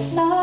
It's not